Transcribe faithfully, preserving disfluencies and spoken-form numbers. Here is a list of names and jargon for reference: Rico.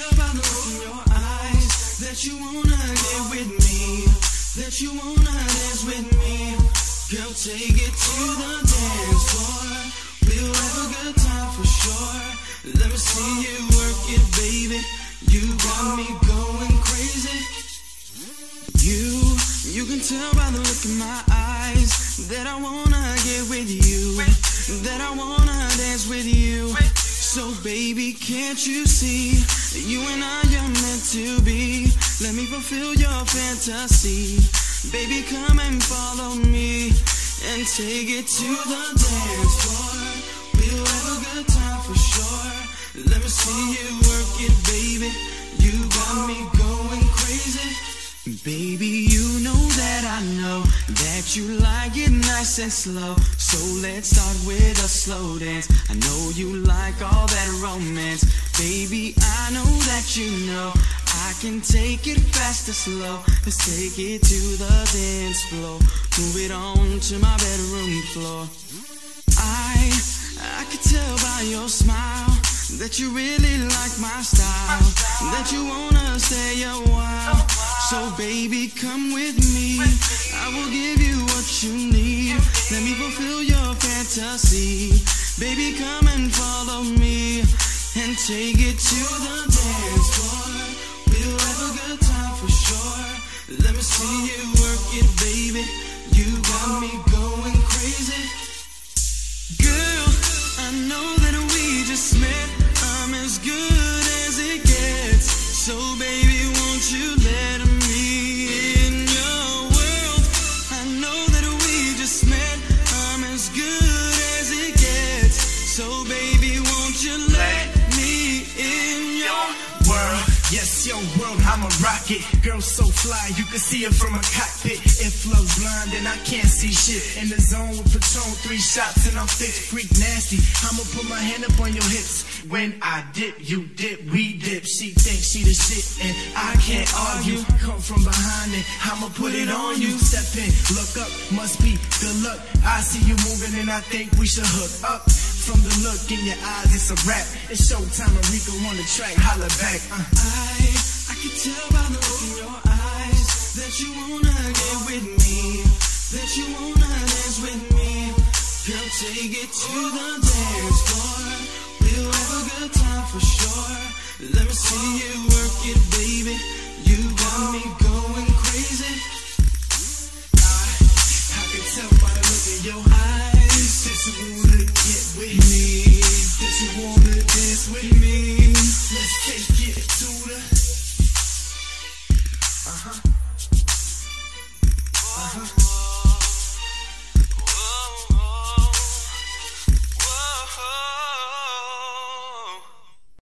tell by the look in your eyes that you wanna live with me, that you wanna dance with me. Girl, take it to the dance floor. We'll have a good time for sure. Let me see you work it, baby. You got me going crazy. You, you can tell by the look in my eyes that I wanna get with you, that I wanna dance with you. So baby, can't you see, you and I are meant to be. Let me fulfill your fantasy. Baby, come and follow me, and take it to the dance floor. We'll have a good time for sure. Let me see you work it, baby. You got me going crazy. Baby, you know that I know that you like it nice and slow. So let's start with a slow dance. I know you like all that romance. Baby, I know that you know I can take it fast or slow. Let's take it to the dance floor. Move it on to my bedroom floor. I, I can tell by your smile that you really like my style, that you wanna stay a while. So baby, come with me, I will give you what you need. Let me fulfill your fantasy. Baby, come and follow me, and take it to the dance floor. We'll have a good time for sure. Let me see you work it, baby. You got me going crazy. Girl, I know that we just met. I'm as good as it gets. So baby, won't you let me in your world? I know that we just met. I'm as good as it gets. So baby, won't you let me in your world? Yes, your world, I'm a rocket. Girl so fly, you can see it from a cockpit. It flows blind and I can't see shit. In the zone with Patron, three shots and I'm thick, freak nasty. I'ma put my hand up on your hips. When I dip, you dip, we dip. She thinks she the shit and I can't argue. Come from behind it, I'ma put it on you. Step in, look up, must be good luck. I see you moving and I think we should hook up. From the look in your eyes, it's a rap. It's showtime and Rico on the track, holla back. uh. I, I can tell by the look in your eyes that you wanna get with me, that you wanna dance with me. Girl, take it to the dance floor. We'll have a good time for sure. Let me see you work it, baby. You got me going crazy. I, I can tell by the look in your eyes that you wanna get with me, that you wanna